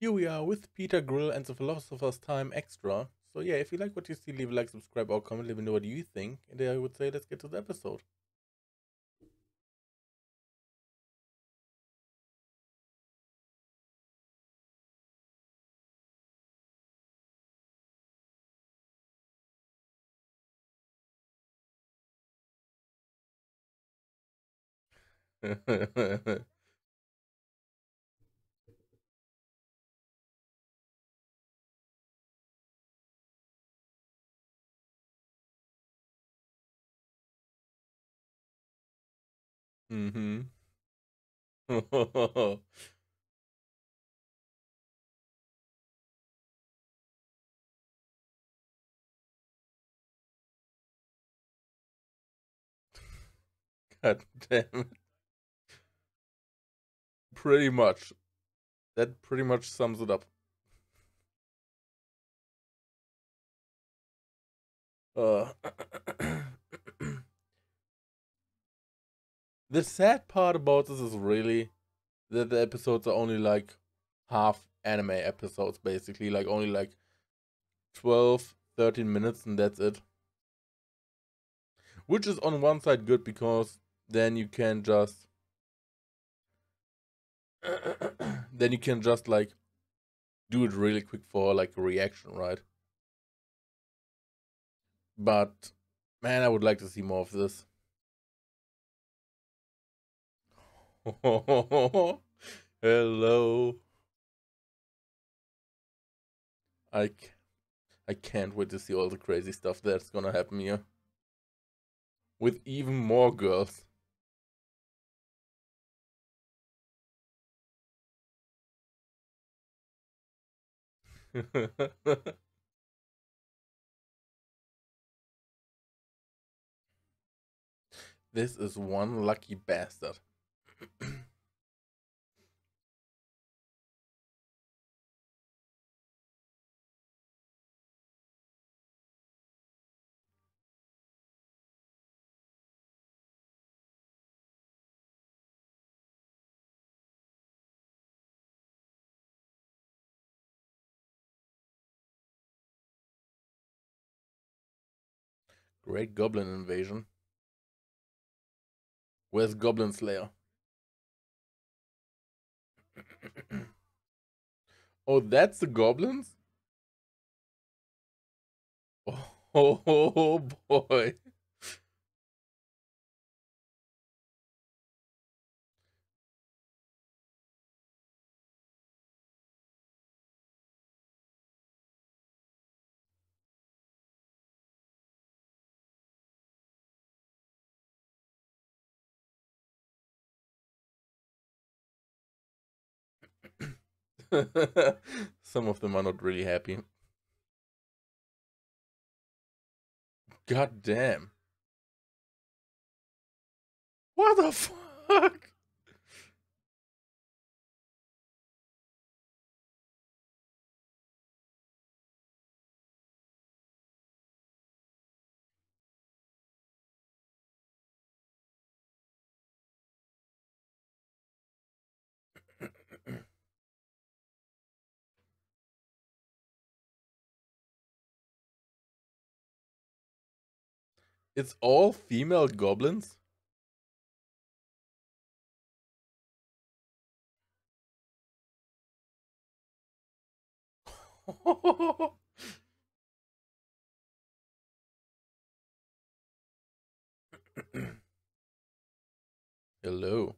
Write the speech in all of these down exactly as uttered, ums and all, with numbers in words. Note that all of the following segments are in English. Here we are with Peter Grill and the Philosopher's Time Extra. So yeah, if you like what you see, leave a like, subscribe, or comment, let me know what you think. And I would say let's get to the episode. Mm-hmm. God damn it. Pretty much. That pretty much sums it up. Uh The sad part about this is really that the episodes are only like half anime episodes, basically, like only like twelve, thirteen minutes and that's it. Which is on one side good because then you can just, then you can just like do it really quick for like a reaction, right? But man, I would like to see more of this. Hello. I, I can't wait to see all the crazy stuff that's gonna happen here. With even more girls. This is one lucky bastard. Great Goblin Invasion. Where's Goblin Slayer? Oh, that's the goblins? Oh, oh, oh boy. Some of them are not really happy. God damn. What the fuck? It's all female goblins? Hello.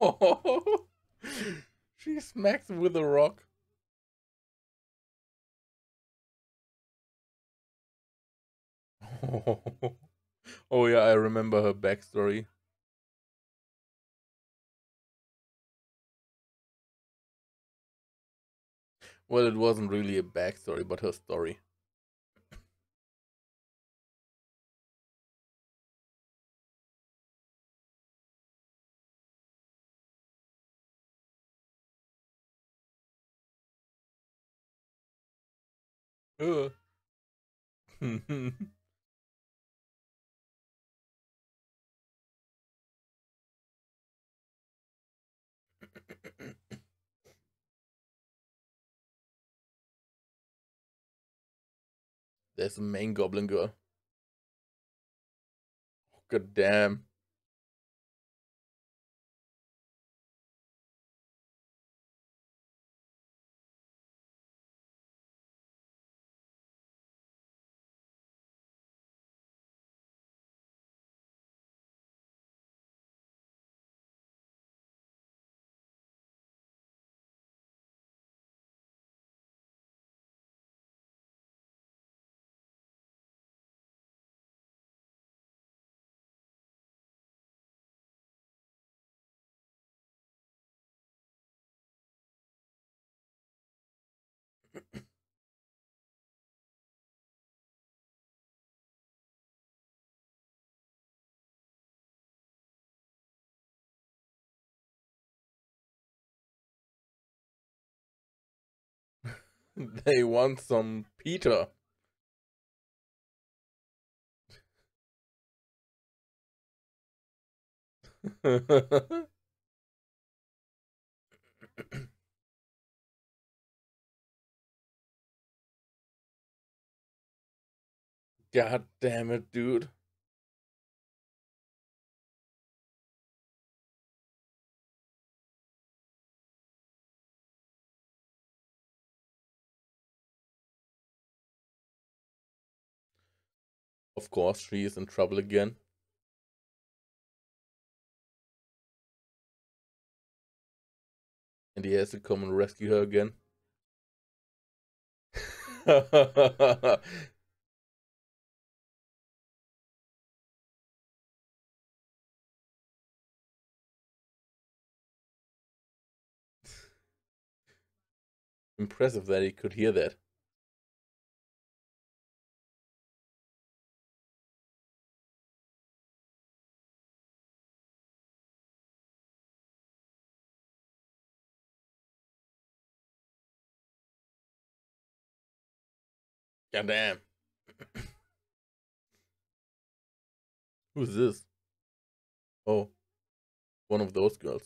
Oh, she smacks him with a rock. Oh, oh yeah, I remember her backstory. Well, it wasn't really a backstory, but her story. Uh. There's a main goblin girl. Oh, god damn. They want some Peter. God damn it, dude. Of course, she is in trouble again. And he has to come and rescue her again. Impressive that he could hear that. God damn. Who's this? Oh, one of those girls.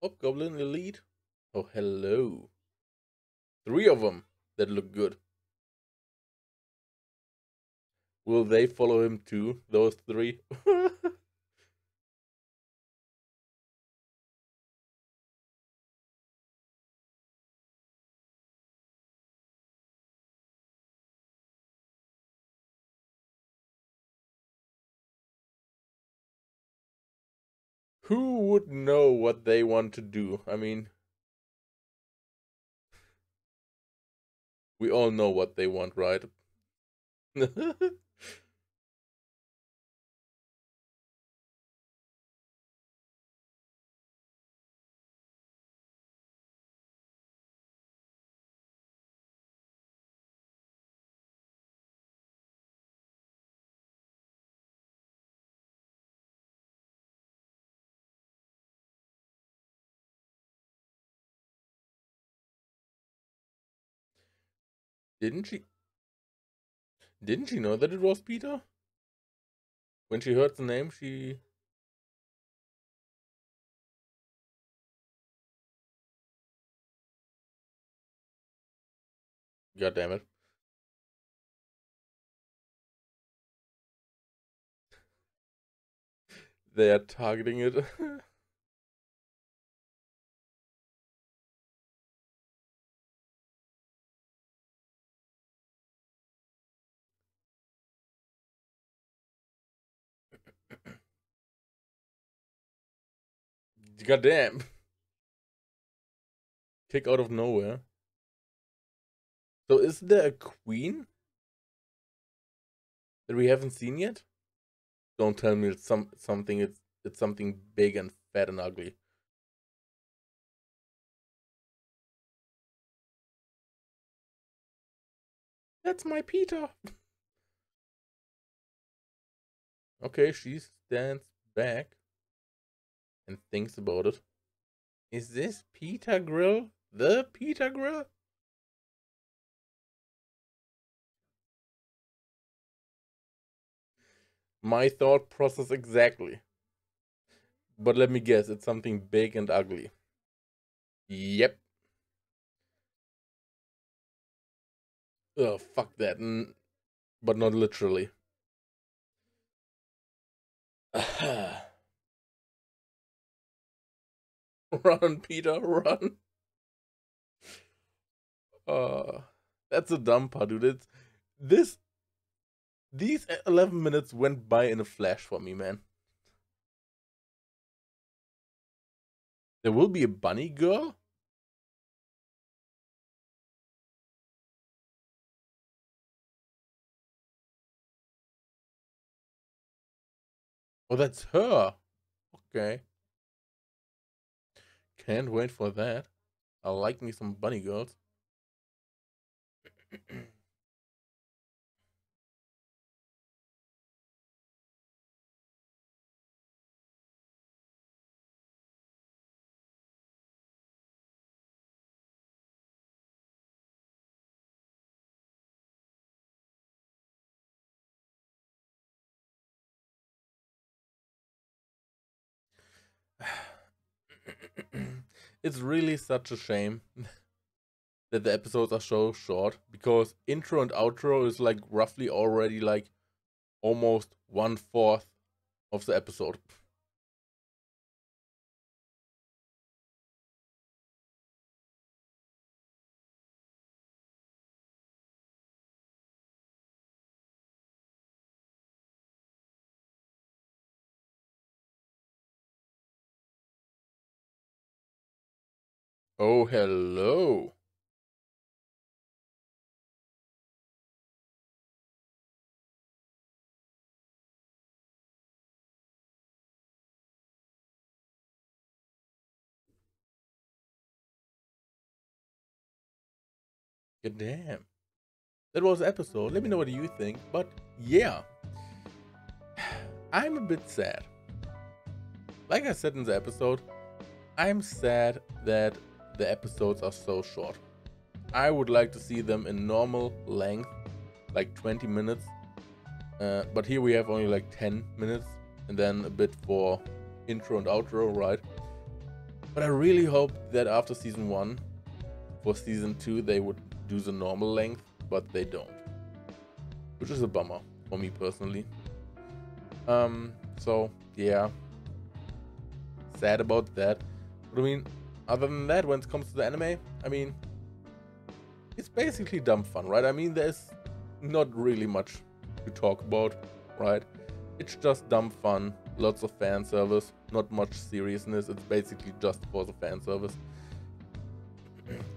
Oh, Goblin Elite. Oh, hello. Three of them that look good. Will they follow him too, those three? Who would know what they want to do? I mean, we all know what they want, right? Didn't she? Didn't she know that it was Peter? When she heard the name, she... God damn it. They are targeting it. Goddamn. Kick out of nowhere. So is there a queen? that we haven't seen yet? Don't tell me it's some something it's it's something big and fat and ugly. That's my Peter. Okay, she stands back and thinks about it. Is this Peter Grill? The Peter Grill? My thought process exactly. But let me guess, it's something big and ugly. Yep. Oh, fuck that. N- but not literally. Aha. Run, Peter, run. Uh, that's a dumb part, dude. It's, this, these eleven minutes went by in a flash for me, man. There will be a bunny girl? Oh, that's her. Okay. Can't wait for that. I like me some bunny girls. It's really such a shame that the episodes are so short, because intro and outro is like roughly already like almost one fourth of the episode. Oh, hello. Good damn. That was the episode. Let me know what you think. But yeah, I'm a bit sad. Like I said in the episode, I'm sad that the episodes are so short. I would like to see them in normal length, like twenty minutes. Uh, but here we have only like ten minutes and then a bit for intro and outro, right? But I really hope that after season one, for season two, they would do the normal length, but they don't. Which is a bummer for me personally. Um, so yeah, sad about that. But I mean, other than that, when it comes to the anime, I mean, it's basically dumb fun, right? I mean, there's not really much to talk about, right? It's just dumb fun, lots of fan service, not much seriousness. It's basically just for the fan service.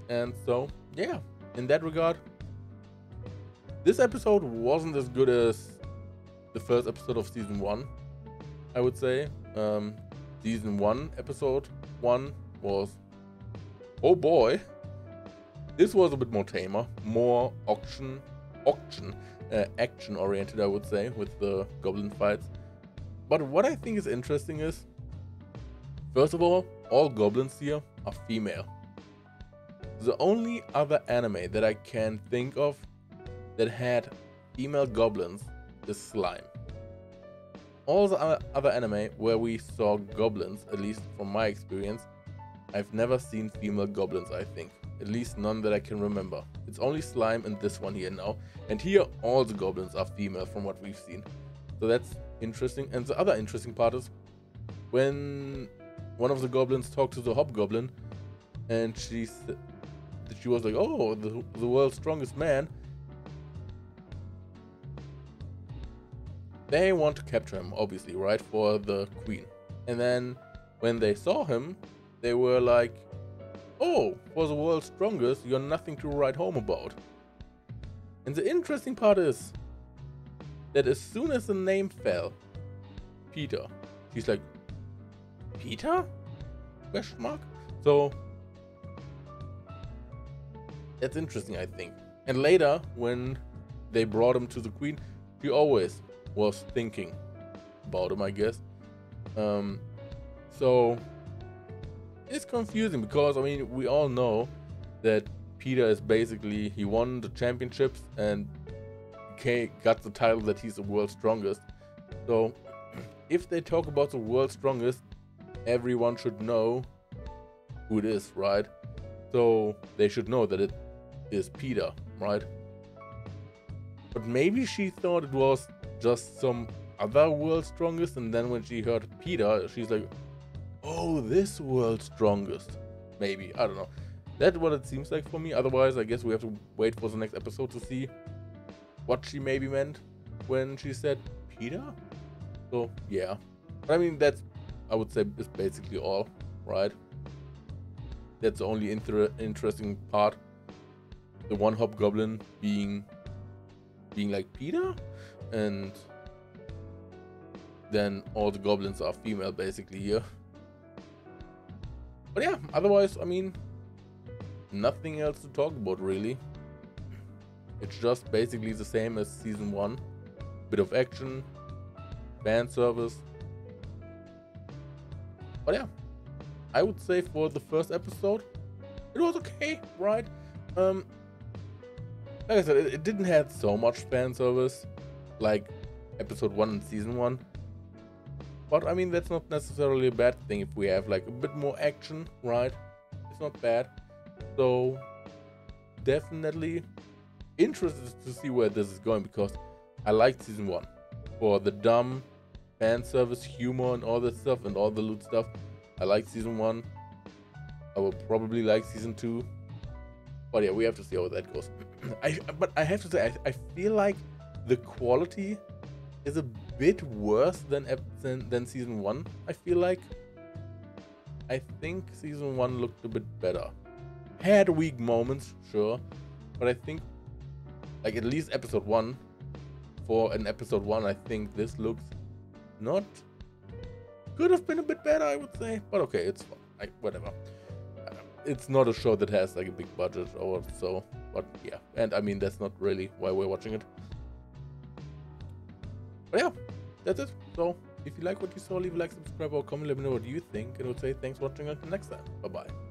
And so, yeah, in that regard, this episode wasn't as good as the first episode of season one, I would say. Um, season one, episode one, was, oh boy, this was a bit more tamer, more auction auction uh, action oriented, I would say, with the goblin fights. But what I think is interesting is, first of all, all goblins here are female. The only other anime that I can think of that had female goblins is Slime. All the other anime where we saw goblins, at least from my experience, I've never seen female goblins, I think. At least none that I can remember. It's only Slime and this one here now. And here all the goblins are female from what we've seen. So that's interesting. And the other interesting part is when one of the goblins talked to the hobgoblin and she, she was like, oh, the, the world's strongest man. They want to capture him, obviously, right? For the queen. And then when they saw him, they were like, oh, for the world's strongest, you're nothing to write home about. And the interesting part is, that as soon as the name fell, Peter, she's like, Peter? Question mark? So that's interesting, I think. And later, when they brought him to the queen, she always was thinking about him, I guess. Um, so it's confusing because, I mean, we all know that Peter is basically, he won the championships and got the title that he's the world's strongest. So if they talk about the world's strongest, everyone should know who it is, right? So they should know that it is Peter, right? But maybe she thought it was just some other world's strongest, and then when she heard Peter, she's like, oh, this world's strongest. Maybe, I don't know. That's what it seems like for me. Otherwise, I guess we have to wait for the next episode to see what she maybe meant when she said Peter. So yeah, but I mean, that's, I would say, is basically all, right? That's the only inter interesting part. The one hobgoblin being being like Peter, and then all the goblins are female basically here. But yeah, otherwise, I mean, nothing else to talk about really. It's just basically the same as season one. Bit of action, fan service. But yeah, I would say for the first episode, it was okay, right? Um, like I said, it, it didn't have so much fan service like episode one and season one. But I mean, that's not necessarily a bad thing if we have like a bit more action, right? It's not bad. So definitely interested to see where this is going, because I liked season one for the dumb fan service, humor and all that stuff, and all the loot stuff. I liked season one. I will probably like season two. But yeah, we have to see how that goes. I, but I have to say, I, I feel like the quality is a bit worse than, than than season one. I feel like, I think season one looked a bit better. Had weak moments, sure, but I think, like, at least episode one, for an episode one, I think this looks not, could have been a bit better, I would say, but okay, it's fine, like, whatever. It's not a show that has like a big budget or so, but yeah, and I mean, that's not really why we're watching it. But yeah, that's it. So if you like what you saw, leave a like, subscribe, or comment, let me know what you think, and I would say thanks for watching until next time. Bye bye.